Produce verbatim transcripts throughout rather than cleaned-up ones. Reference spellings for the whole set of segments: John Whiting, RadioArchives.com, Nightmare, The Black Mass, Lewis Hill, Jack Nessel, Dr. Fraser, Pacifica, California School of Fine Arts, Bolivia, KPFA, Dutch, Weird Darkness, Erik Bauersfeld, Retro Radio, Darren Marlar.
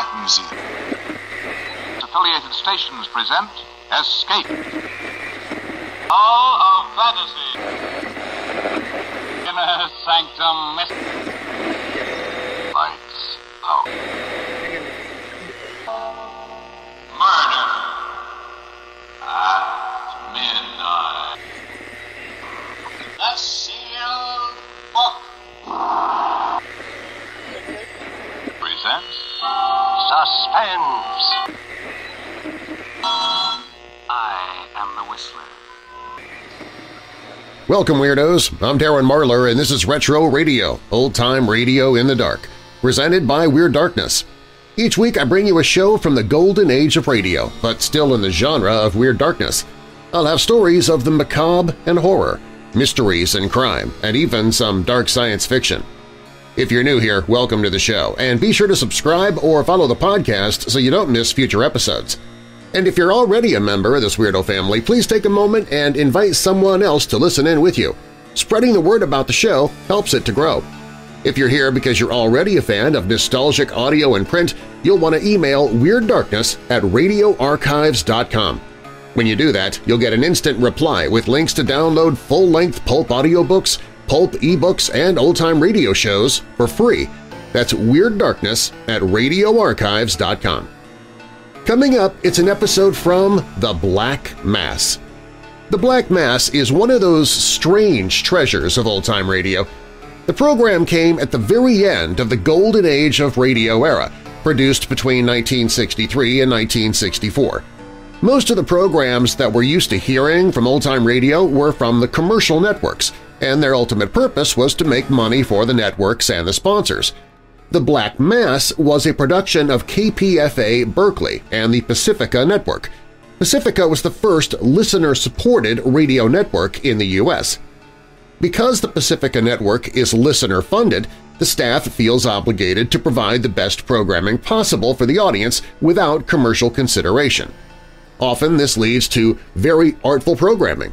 Rock Museum. Affiliated stations present Escape. All of Fantasy. Inner Sanctum Mystery. Lights out. Murder. At midnight. The Sealed Book. Presents Suspense. I am the Whistler. Welcome, Weirdos! I'm Darren Marlar, and this is Retro Radio, old-time radio in the dark, presented by Weird Darkness. Each week I bring you a show from the golden age of radio, but still in the genre of Weird Darkness. I'll have stories of the macabre and horror, mysteries and crime, and even some dark science fiction. If you're new here, welcome to the show, and be sure to subscribe or follow the podcast so you don't miss future episodes. And if you're already a member of this weirdo family, please take a moment and invite someone else to listen in with you. Spreading the word about the show helps it to grow. If you're here because you're already a fan of nostalgic audio and print, you'll want to email WeirdDarkness at radio archives dot com. When you do that, you'll get an instant reply with links to download full-length pulp audiobooks, pulp ebooks, and old-time radio shows for free. That's WeirdDarkness at radio archives dot com. Coming up, it's an episode from The Black Mass. The Black Mass is one of those strange treasures of old-time radio. The program came at the very end of the golden age of radio era, produced between nineteen sixty-three and nineteen sixty-four. Most of the programs that we're used to hearing from old-time radio were from the commercial networks, and their ultimate purpose was to make money for the networks and the sponsors. The Black Mass was a production of K P F A Berkeley and the Pacifica Network. Pacifica was the first listener-supported radio network in the U S. Because the Pacifica Network is listener-funded, the staff feels obligated to provide the best programming possible for the audience without commercial consideration. Often this leads to very artful programming.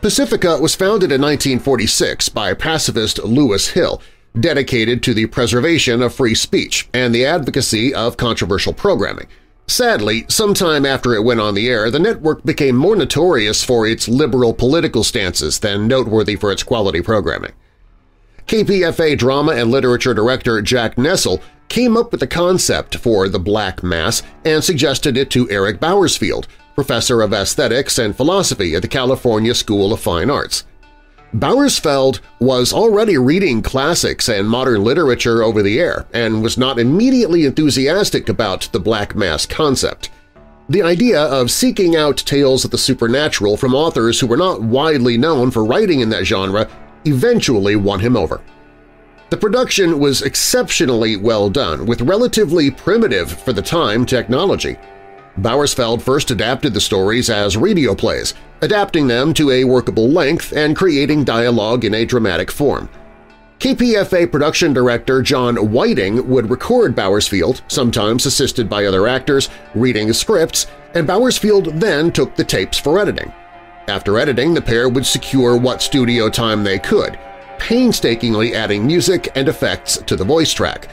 Pacifica was founded in nineteen forty-six by pacifist Lewis Hill, dedicated to the preservation of free speech and the advocacy of controversial programming. Sadly, sometime after it went on the air, the network became more notorious for its liberal political stances than noteworthy for its quality programming. K P F A drama and literature director Jack Nessel came up with the concept for The Black Mass and suggested it to Erik Bauersfeld, professor of aesthetics and philosophy at the California School of Fine Arts. Bauersfeld was already reading classics and modern literature over the air and was not immediately enthusiastic about the Black Mass concept. The idea of seeking out tales of the supernatural from authors who were not widely known for writing in that genre eventually won him over. The production was exceptionally well done, with relatively primitive for the time technology. Bauersfeld first adapted the stories as radio plays, adapting them to a workable length and creating dialogue in a dramatic form. K P F A production director John Whiting would record Bauersfeld, sometimes assisted by other actors, reading scripts, and Bauersfeld then took the tapes for editing. After editing, the pair would secure what studio time they could, painstakingly adding music and effects to the voice track.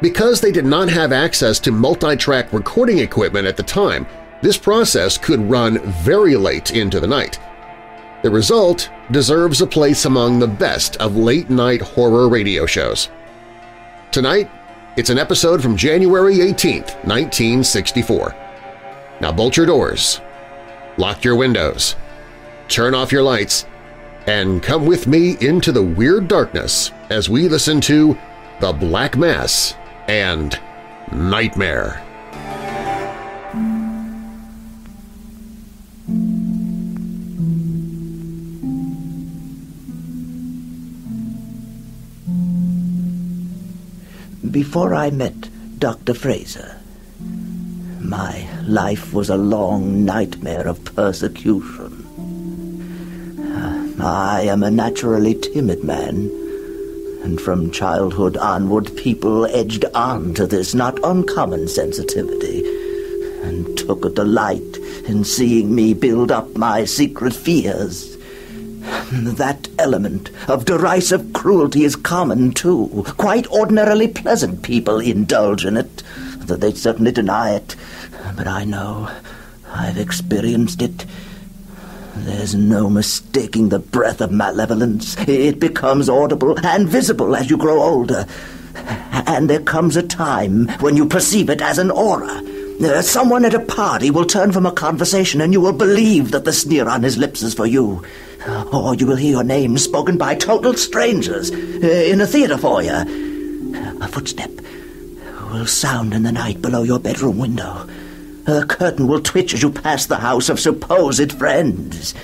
Because they did not have access to multi-track recording equipment at the time, this process could run very late into the night. The result deserves a place among the best of late-night horror radio shows. Tonight, it's an episode from January eighteenth, nineteen sixty-four. Now bolt your doors, lock your windows, turn off your lights, and come with me into the Weird Darkness as we listen to The Black Mass and Nightmare. Before I met Doctor Fraser, my life was a long nightmare of persecution. I am a naturally timid man, and from childhood onward people edged on to this not uncommon sensitivity and took a delight in seeing me build up my secret fears. That element of derisive cruelty is common, too. Quite ordinarily pleasant people indulge in it. though they certainly deny it. But I know. I've experienced it. There's no mistaking the breath of malevolence. It becomes audible and visible as you grow older. And there comes a time when you perceive it as an aura. Someone at a party will turn from a conversation and you will believe that the sneer on his lips is for you. Or you will hear your name spoken by total strangers in a theater foyer. A footstep will sound in the night below your bedroom window. The curtain will twitch as you pass the house of supposed friends.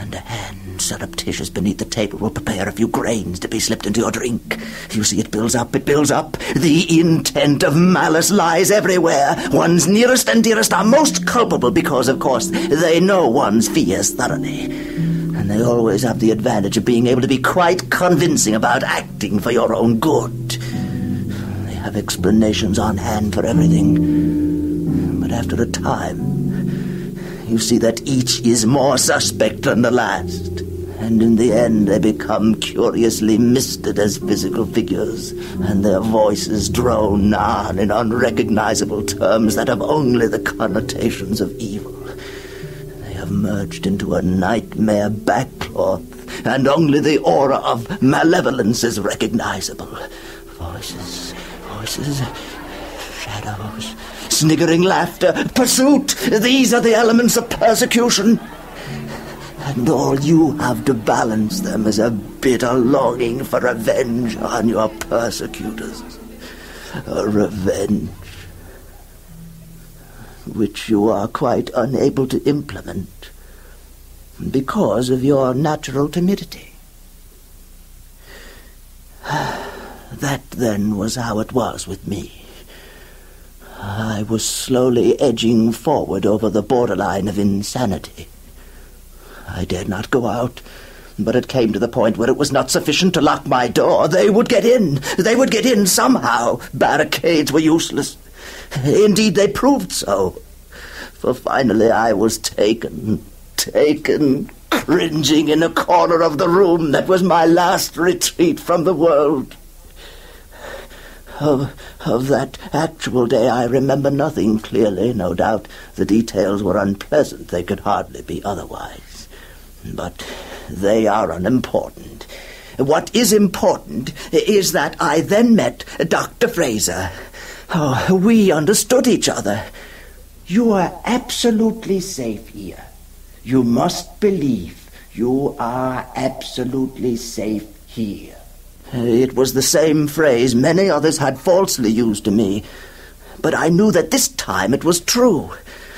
And a hand surreptitious beneath the table will prepare a few grains to be slipped into your drink. You see, it builds up, it builds up. The intent of malice lies everywhere. One's nearest and dearest are most culpable because, of course, they know one's fears thoroughly. And they always have the advantage of being able to be quite convincing about acting for your own good. They have explanations on hand for everything. After a time, you see that each is more suspect than the last, and in the end they become curiously misted as physical figures, and their voices drone on in unrecognizable terms that have only the connotations of evil. They have merged into a nightmare backcloth, and only the aura of malevolence is recognizable. Voices, voices, shadows, sniggering laughter, pursuit. These are the elements of persecution. And all you have to balance them is a bitter longing for revenge on your persecutors. A revenge which you are quite unable to implement because of your natural timidity. That then was how it was with me. I was slowly edging forward over the borderline of insanity. I dared not go out, but it came to the point where it was not sufficient to lock my door. They would get in. They would get in somehow. Barricades were useless. Indeed, they proved so. For finally I was taken, taken, cringing in a corner of the room that was my last retreat from the world. Of, of that actual day I remember nothing clearly, no doubt. The details were unpleasant. They could hardly be otherwise. But they are unimportant. What is important is that I then met Doctor Fraser. Oh, we understood each other. You are absolutely safe here. You must believe you are absolutely safe here. It was the same phrase many others had falsely used to me, but I knew that this time it was true.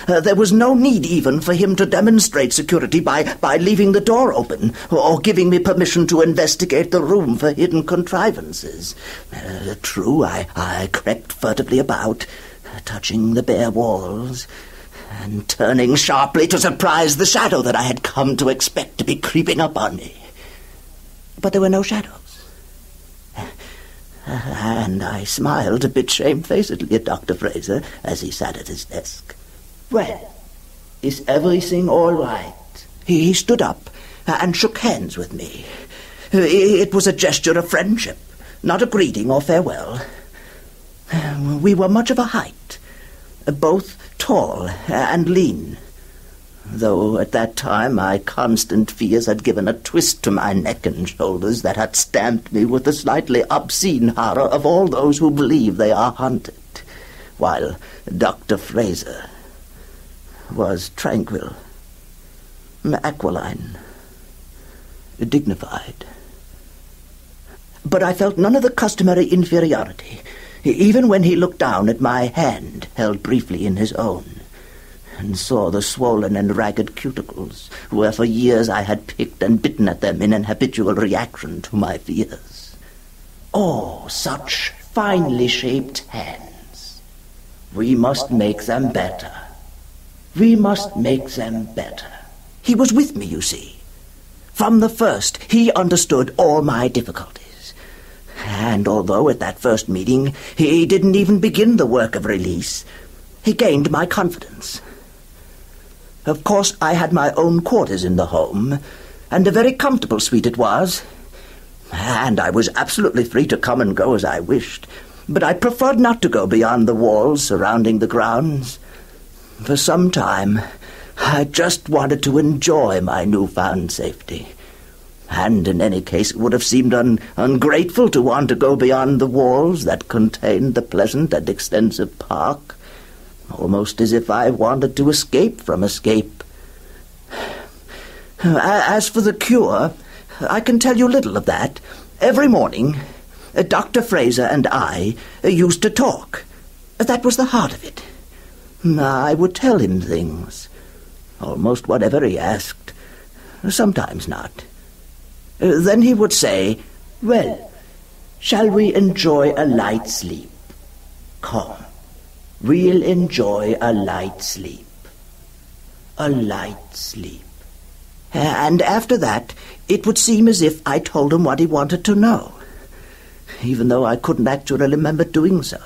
Uh, there was no need even for him to demonstrate security by, by leaving the door open or giving me permission to investigate the room for hidden contrivances. Uh, true, I, I crept furtively about, touching the bare walls and turning sharply to surprise the shadow that I had come to expect to be creeping up on me. But there were no shadows. And I smiled a bit shamefacedly at Doctor Fraser as he sat at his desk. Well, is everything all right? He stood up and shook hands with me. It was a gesture of friendship, not a greeting or farewell. We were much of a height, both tall and lean, though at that time my constant fears had given a twist to my neck and shoulders that had stamped me with the slightly obscene horror of all those who believe they are haunted, while Doctor Fraser was tranquil, aquiline, dignified. But I felt none of the customary inferiority, even when he looked down at my hand held briefly in his own, and saw the swollen and ragged cuticles, where for years I had picked and bitten at them in an habitual reaction to my fears. Oh, such finely shaped hands. We must make them better. We must make them better. He was with me, you see. From the first, he understood all my difficulties. And although at that first meeting he didn't even begin the work of release, he gained my confidence. Of course, I had my own quarters in the home, and a very comfortable suite it was, and I was absolutely free to come and go as I wished. but I preferred not to go beyond the walls surrounding the grounds. For some time, I just wanted to enjoy my newfound safety. And in any case, it would have seemed un ungrateful to want to go beyond the walls that contained the pleasant and extensive park, almost as if I wanted to escape from escape. As for the cure, I can tell you little of that. Every morning, Doctor Fraser and I used to talk. That was the heart of it. I would tell him things, almost whatever he asked, sometimes not. Then he would say, "Well, shall we enjoy a light sleep? Come, we'll enjoy a light sleep. A light sleep." And after that, it would seem as if I told him what he wanted to know, even though I couldn't actually remember doing so.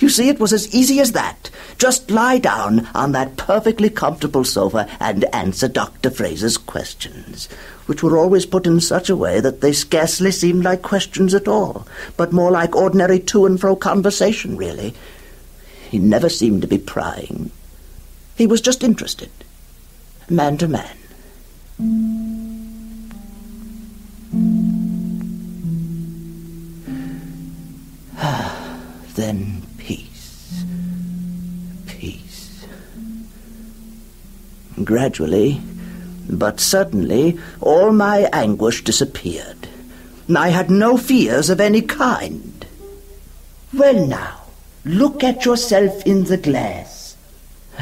You see, it was as easy as that. Just lie down on that perfectly comfortable sofa and answer Doctor Fraser's questions, which were always put in such a way that they scarcely seemed like questions at all, but more like ordinary to-and-fro conversation, really. He never seemed to be prying. He was just interested, man to man. Ah, then peace, peace. Gradually, but certainly, all my anguish disappeared. I had no fears of any kind. "Well now, look at yourself in the glass."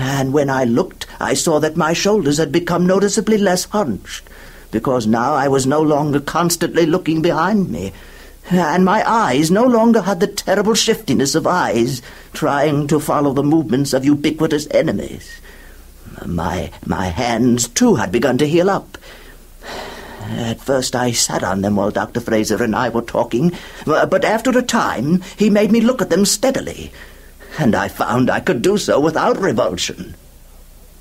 And when I looked, I saw that my shoulders had become noticeably less hunched, because now I was no longer constantly looking behind me, and my eyes no longer had the terrible shiftiness of eyes trying to follow the movements of ubiquitous enemies. My, my hands, too, had begun to heal up. At first I sat on them while Doctor Fraser and I were talking, but after a time he made me look at them steadily, and I found I could do so without revulsion.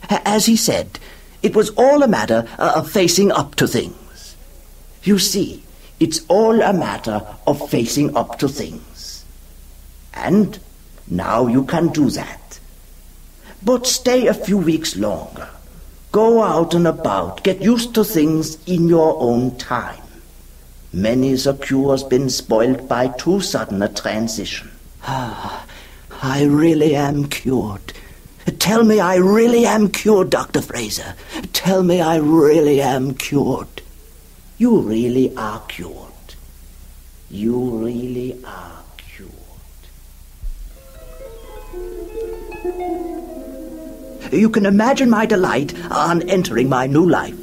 As he said, it was all a matter of facing up to things. You see, it's all a matter of facing up to things. And now you can do that. But stay a few weeks longer. Go out and about. Get used to things in your own time. Many's a cure's been spoiled by too sudden a transition. Ah, I really am cured. Tell me I really am cured, Doctor Fraser. Tell me I really am cured. You really are cured. You really are cured. You can imagine my delight on entering my new life,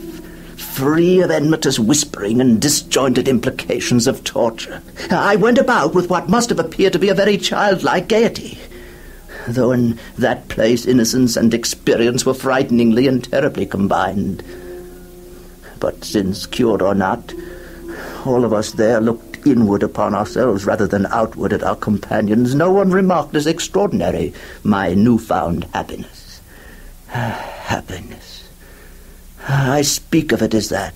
free of enmity, whispering and disjointed implications of torture. I went about with what must have appeared to be a very childlike gaiety, though in that place innocence and experience were frighteningly and terribly combined. But since, cured or not, all of us there looked inward upon ourselves rather than outward at our companions, no one remarked as extraordinary my newfound happiness. Happiness. I speak of it as that,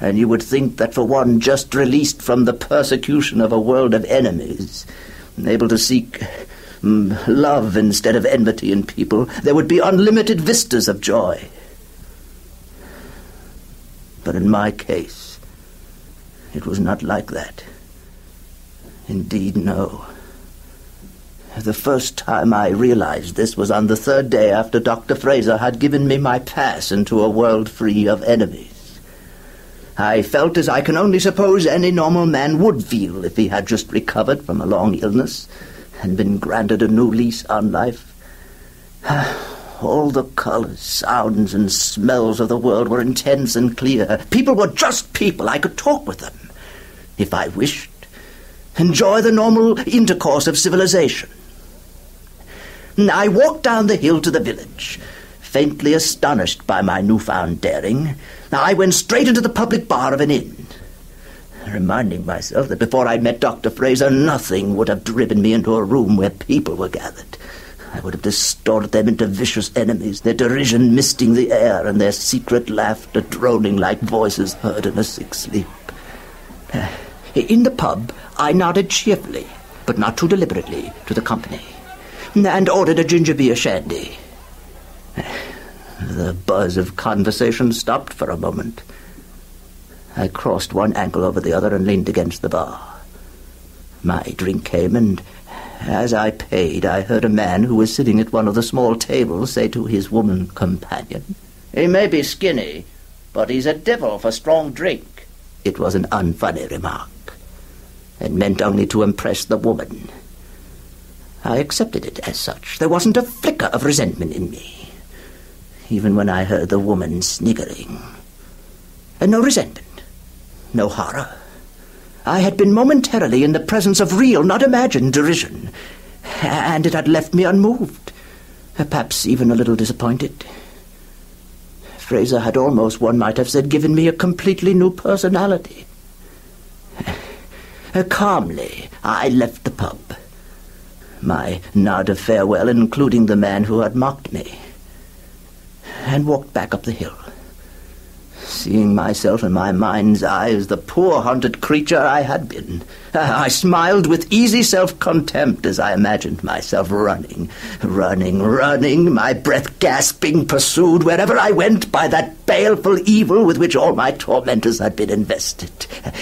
and you would think that for one just released from the persecution of a world of enemies, able to seek um, love instead of enmity in people, there would be unlimited vistas of joy. But in my case, it was not like that. Indeed, no. The first time I realized this was on the third day after Doctor Fraser had given me my pass into a world free of enemies. I felt as I can only suppose any normal man would feel if he had just recovered from a long illness and been granted a new lease on life. All the colors, sounds, and smells of the world were intense and clear. People were just people. I could talk with them, if I wished, enjoy the normal intercourse of civilization. I walked down the hill to the village, faintly astonished by my newfound daring. I went straight into the public bar of an inn, reminding myself that before I met Doctor Fraser, nothing would have driven me into a room where people were gathered. I would have distorted them into vicious enemies, their derision misting the air and their secret laughter droning like voices heard in a sick sleep. In the pub, I nodded cheerfully, but not too deliberately, to the company, and ordered a ginger beer shandy. The buzz of conversation stopped for a moment. I crossed one ankle over the other and leaned against the bar. My drink came, and as I paid, I heard a man who was sitting at one of the small tables say to his woman companion, "He may be skinny, but he's a devil for strong drink." It was an unfunny remark, and meant only to impress the woman. I accepted it as such. There wasn't a flicker of resentment in me, even when I heard the woman sniggering. And no resentment. No horror. I had been momentarily in the presence of real, not imagined, derision, and it had left me unmoved, perhaps even a little disappointed. Fraser had almost, one might have said, given me a completely new personality. Calmly, I left the pub, my nod of farewell including the man who had mocked me, and walked back up the hill. Seeing myself in my mind's eye as the poor hunted creature I had been, I smiled with easy self-contempt as I imagined myself running, running, running, my breath gasping, pursued wherever I went by that baleful evil with which all my tormentors had been invested.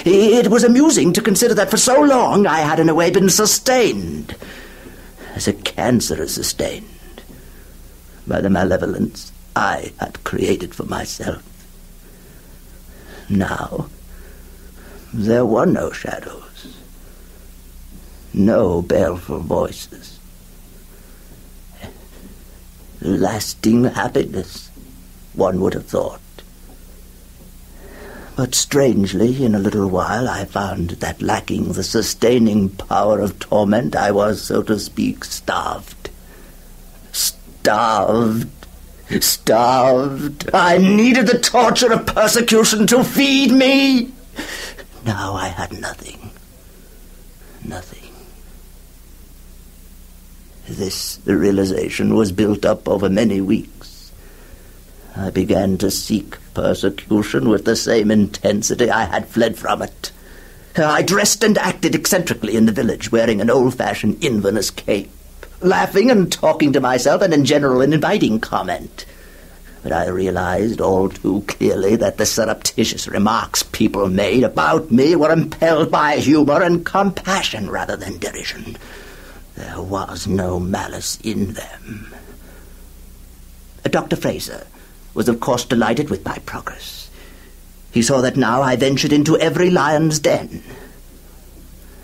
It was amusing to consider that for so long I had in a way been sustained, as a cancer is sustained, by the malevolence I had created for myself. Now, there were no shadows, no baleful voices. Lasting happiness, one would have thought. But strangely, in a little while, I found that lacking the sustaining power of torment, I was, so to speak, starved. Starved. Starved. I needed the torture of persecution to feed me. Now I had nothing. Nothing. This realization was built up over many weeks. I began to seek persecution with the same intensity I had fled from it. I dressed and acted eccentrically in the village, wearing an old-fashioned Inverness cape, laughing and talking to myself and in general an inviting comment. But I realized all too clearly that the surreptitious remarks people made about me were impelled by humor and compassion rather than derision. There was no malice in them. Doctor Fraser was of course delighted with my progress. He saw that now I ventured into every lion's den.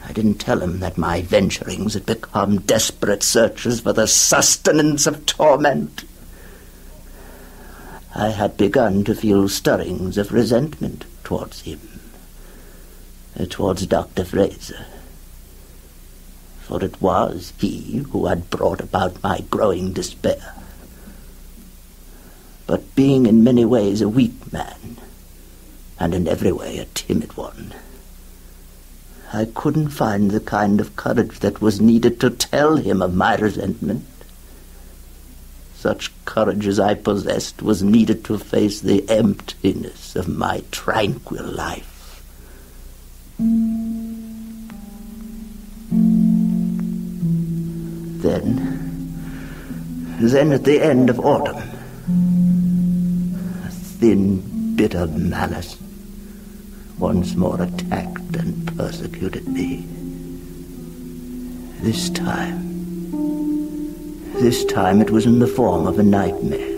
I didn't tell him that my venturings had become desperate searches for the sustenance of torment. I had begun to feel stirrings of resentment towards him, towards Doctor Fraser. For it was he who had brought about my growing despair. But being in many ways a weak man, and in every way a timid one, I couldn't find the kind of courage that was needed to tell him of my resentment. Such courage as I possessed was needed to face the emptiness of my tranquil life. Then, then at the end of autumn, a thin, bitter malice once more attacked and persecuted me. This time, this time it was in the form of a nightmare.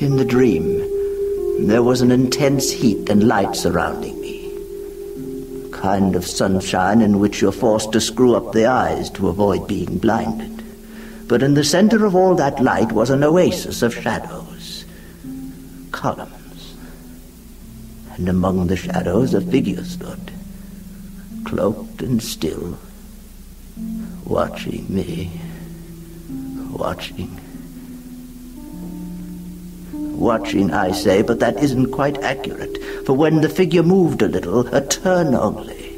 In the dream, there was an intense heat and light surrounding me, a kind of sunshine in which you're forced to screw up the eyes to avoid being blinded. But in the center of all that light was an oasis of shadow. Columns, and among the shadows a figure stood, cloaked and still, watching me, watching. Watching, I say, but that isn't quite accurate, for when the figure moved a little, a turn only,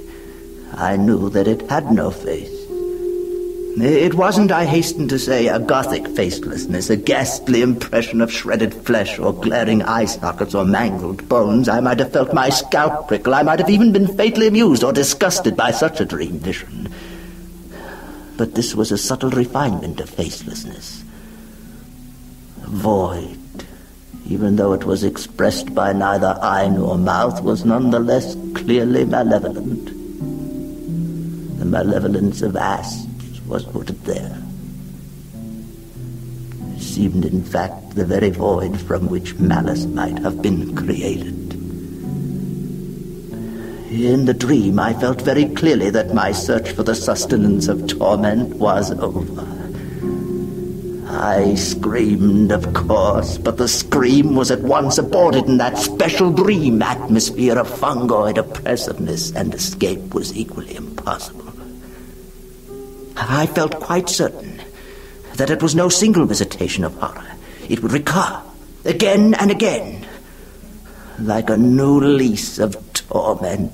I knew that it had no face, It wasn't, I hasten to say, a gothic facelessness, a ghastly impression of shredded flesh or glaring eye sockets or mangled bones. I might have felt my scalp prickle. I might have even been fatally amused or disgusted by such a dream vision. But this was a subtle refinement of facelessness. Void, even though it was expressed by neither eye nor mouth, was nonetheless clearly malevolent. The malevolence of ast was put there. It seemed, in fact, the very void from which malice might have been created. In the dream, I felt very clearly that my search for the sustenance of torment was over. I screamed, of course, but the scream was at once aborted in that special dream atmosphere of fungoid oppressiveness, and escape was equally impossible. I felt quite certain that it was no single visitation of horror. It would recur again and again, like a new lease of torment.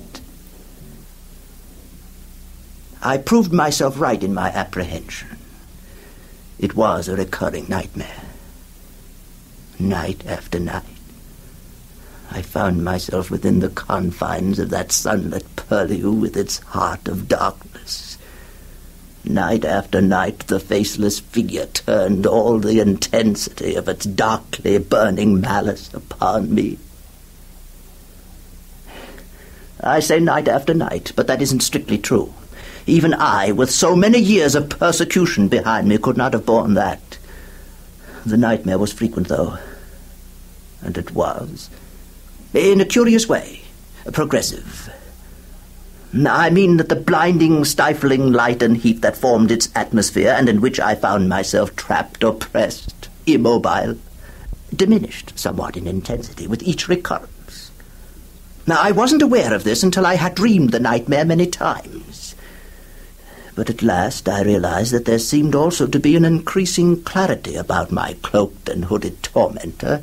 I proved myself right in my apprehension. It was a recurring nightmare. Night after night, I found myself within the confines of that sunlit purlieu with its heart of darkness. Night after night, the faceless figure turned all the intensity of its darkly burning malice upon me. I say night after night, but that isn't strictly true. Even I, with so many years of persecution behind me, could not have borne that. The nightmare was frequent, though, and it was, in a curious way, progressive. I mean that the blinding, stifling light and heat that formed its atmosphere, and in which I found myself trapped, oppressed, immobile, diminished somewhat in intensity with each recurrence. Now, I wasn't aware of this until I had dreamed the nightmare many times. But at last I realized that there seemed also to be an increasing clarity about my cloaked and hooded tormentor,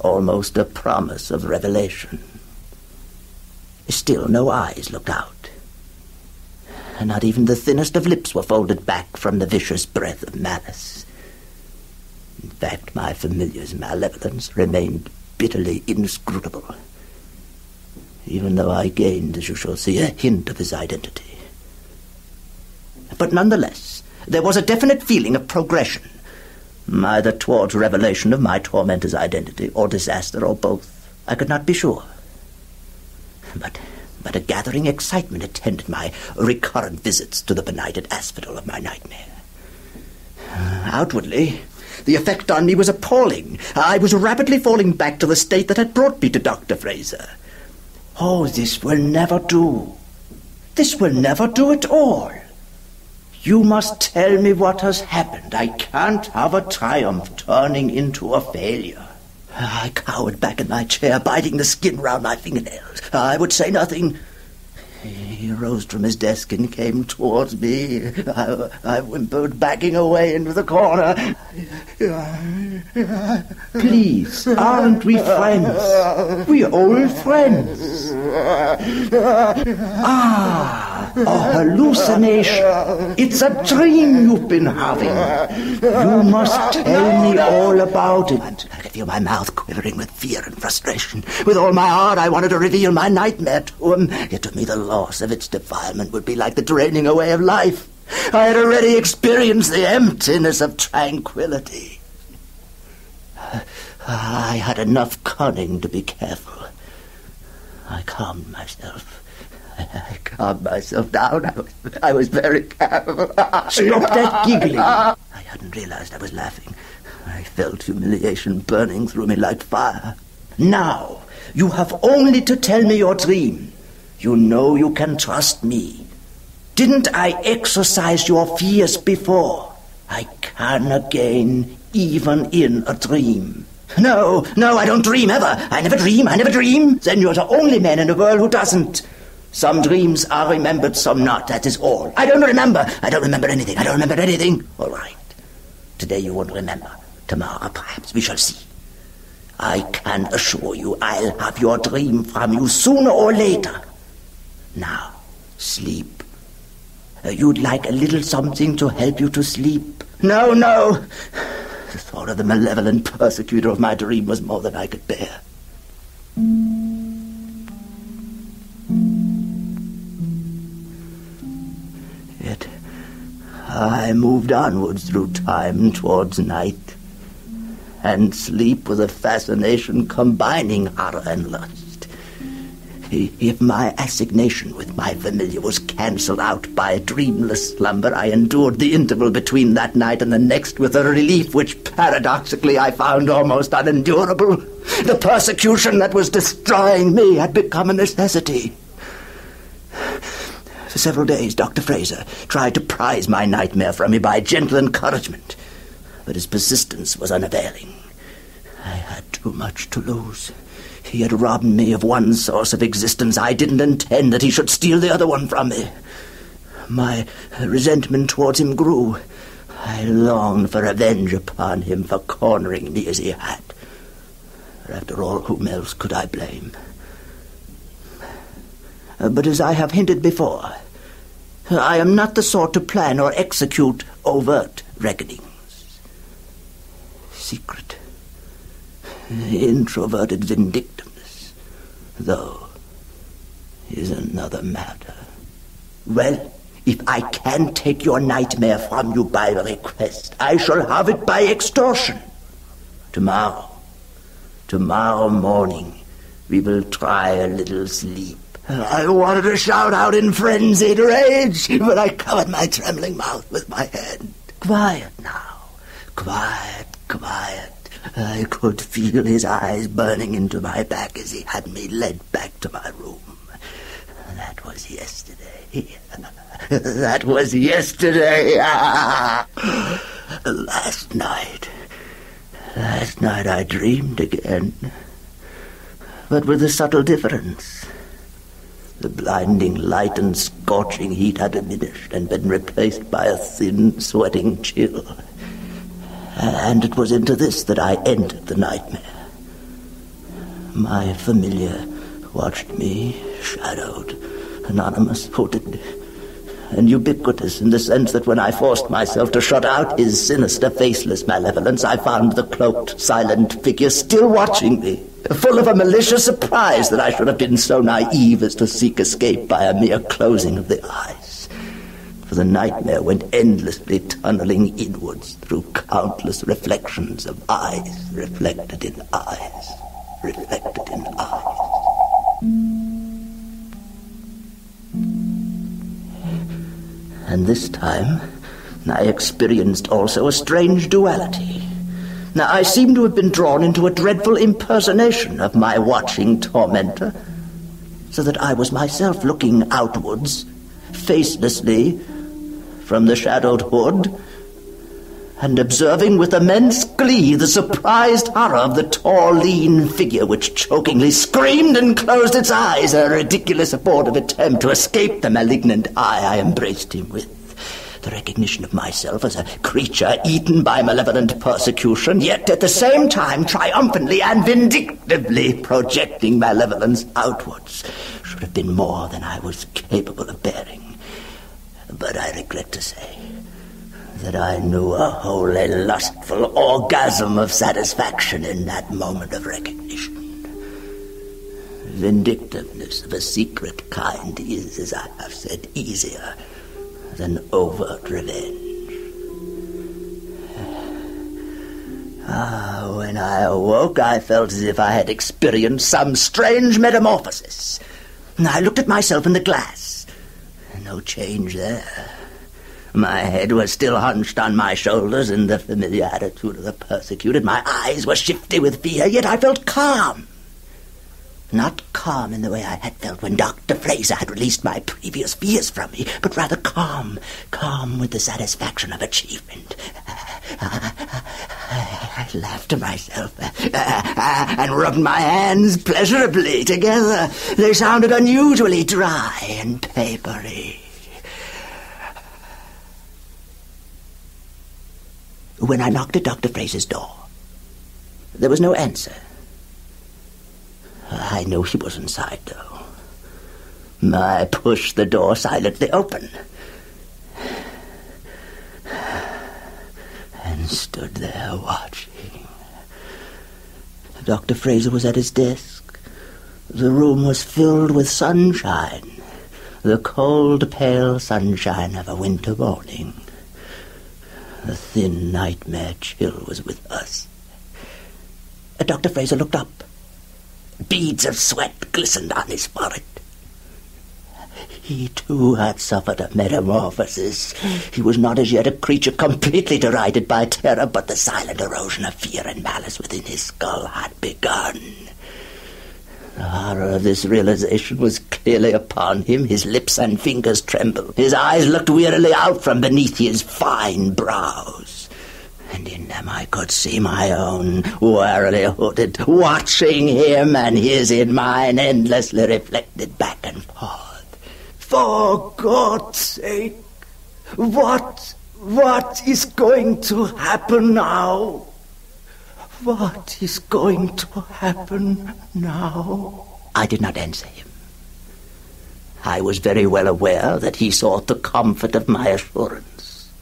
almost a promise of revelation. Still no eyes looked out. Not even the thinnest of lips were folded back from the vicious breath of malice. In fact, my familiar's malevolence remained bitterly inscrutable, even though I gained, as you shall see, a hint of his identity. But nonetheless, there was a definite feeling of progression, either towards revelation of my tormentor's identity or disaster or both. I could not be sure. But, but a gathering excitement attended my recurrent visits to the benighted asphodel of my nightmare. Outwardly, the effect on me was appalling. I was rapidly falling back to the state that had brought me to Doctor Fraser. Oh, this will never do. This will never do at all. You must tell me what has happened. I can't have a triumph turning into a failure. I cowered back in my chair, biting the skin round my fingernails. I would say nothing. He rose from his desk and came towards me. I, I whimpered, backing away into the corner. Please, aren't we friends? We're old friends. Ah, a hallucination. It's a dream you've been having. You must tell me all about it. I could feel my mouth quivering with fear and frustration. With all my heart, I wanted to reveal my nightmare to him. Yet to me, the loss of its defilement would be like the draining away of life. I had already experienced the emptiness of tranquility. I had enough cunning to be careful. I calmed myself. I calmed myself down. I was, I was very careful. Stop that giggling. I hadn't realized I was laughing. I felt humiliation burning through me like fire. Now, you have only to tell me your dream. You know you can trust me. Didn't I exorcise your fears before? I can again, even in a dream. No, no, I don't dream ever. I never dream, I never dream. Then you're the only man in the world who doesn't. Some dreams are remembered, some not, that is all. I don't remember. I don't remember anything. I don't remember anything. All right. Today you won't remember. Tomorrow, perhaps, we shall see. I can assure you I'll have your dream from you sooner or later. Now, sleep. you'd like a little something to help you to sleep. No, no. The thought of the malevolent persecutor of my dream was more than I could bear. Yet I moved onwards through time towards night, and sleep was a fascination combining horror and lust. If my assignation with my familiar was cancelled out by a dreamless slumber, I endured the interval between that night and the next with a relief which, paradoxically, I found almost unendurable. The persecution that was destroying me had become a necessity. For several days, Doctor Fraser tried to prise my nightmare from me by gentle encouragement, but his persistence was unavailing. I had too much to lose. He had robbed me of one source of existence. I didn't intend that he should steal the other one from me. My resentment towards him grew. I longed for revenge upon him for cornering me as he had. But after all, whom else could I blame? But as I have hinted before, I am not the sort to plan or execute overt reckonings. Secret, introverted vindictiveness, though, is another matter. Well, if I can take your nightmare from you by request, I shall have it by extortion. Tomorrow, tomorrow morning, we will try a little sleep. I wanted to shout out in frenzied rage, but I covered my trembling mouth with my hand. Quiet now, quiet, quiet. I could feel his eyes burning into my back as he had me led back to my room. That was yesterday. That was yesterday. Last night. Last night I dreamed again, but with a subtle difference. The blinding light and scorching heat had diminished and been replaced by a thin, sweating chill. And it was into this that I entered the nightmare. My familiar watched me, shadowed, anonymous, hooded, and ubiquitous in the sense that when I forced myself to shut out his sinister, faceless malevolence, I found the cloaked, silent figure still watching me, full of a malicious surprise that I should have been so naive as to seek escape by a mere closing of the eyes. For the nightmare went endlessly tunneling inwards through countless reflections of eyes, reflected in eyes, reflected in eyes. And this time, I experienced also a strange duality. Now, I seemed to have been drawn into a dreadful impersonation of my watching tormentor, so that I was myself looking outwards, facelessly, from the shadowed hood, and observing with immense glee the surprised horror of the tall, lean figure which chokingly screamed and closed its eyes, a ridiculous abortive attempt to escape the malignant eye I embraced him with. The recognition of myself as a creature eaten by malevolent persecution, yet at the same time triumphantly and vindictively projecting malevolence outwards, should have been more than I was capable of bearing. But I regret to say that I knew a wholly lustful orgasm of satisfaction in that moment of recognition. Vindictiveness of a secret kind is, as I have said, easier than overt revenge. Ah, when I awoke, I felt as if I had experienced some strange metamorphosis. I looked at myself in the glass. No change there. My head was still hunched on my shoulders in the familiar attitude of the persecuted. My eyes were shifty with fear, yet I felt calm. Not calm in the way I had felt when Doctor Fraser had released my previous fears from me, but rather calm, calm with the satisfaction of achievement. I laughed to myself and rubbed my hands pleasurably together. They sounded unusually dry and papery. When I knocked at Doctor Fraser's door, there was no answer. I knew he was inside, though. I pushed the door silently open. stood there watching. Doctor Fraser was at his desk. The room was filled with sunshine, the cold, pale sunshine of a winter morning. The thin nightmare chill was with us. Doctor Fraser looked up. Beads of sweat glistened on his forehead. He, too, had suffered a metamorphosis. He was not as yet a creature completely derided by terror, but the silent erosion of fear and malice within his skull had begun. The horror of this realization was clearly upon him. His lips and fingers trembled. His eyes looked wearily out from beneath his fine brows. And in them I could see my own, wearily hooded, watching him, and his in mine endlessly reflected back and forth. For God's sake, what, what is going to happen now? What is going to happen now? I did not answer him. I was very well aware that he sought the comfort of my assurance.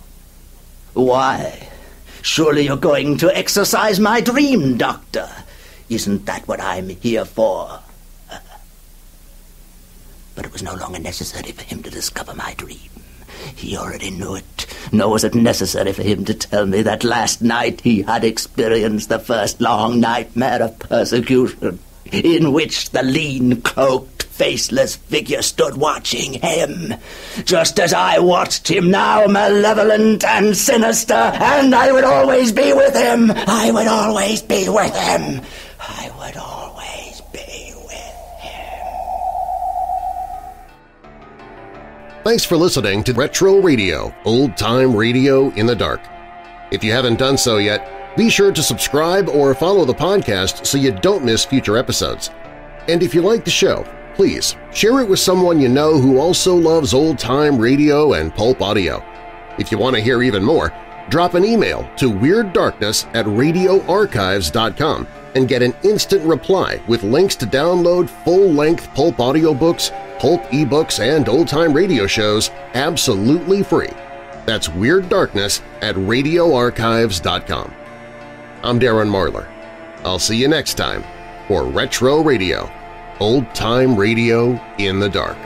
Why? Surely you're going to exorcise my dream, Doctor. Isn't that what I'm here for? But it was no longer necessary for him to discover my dream. He already knew it, nor was it necessary for him to tell me that last night he had experienced the first long nightmare of persecution, in which the lean, cloaked, faceless figure stood watching him, just as I watched him now, malevolent and sinister, and I would always be with him. I would always be with him. I would always... Thanks for listening to Retro Radio, old-time radio in the dark. If you haven't done so yet, be sure to subscribe or follow the podcast so you don't miss future episodes. And if you like the show, please share it with someone you know who also loves old-time radio and pulp audio. If you want to hear even more, drop an email to Weird Darkness at Radio Archives dot com and get an instant reply with links to download full-length pulp audiobooks, pulp ebooks, and old-time radio shows absolutely free. That's Weird Darkness at Radio Archives dot com. I'm Darren Marlar. I'll see you next time for Retro Radio, old-time radio in the dark.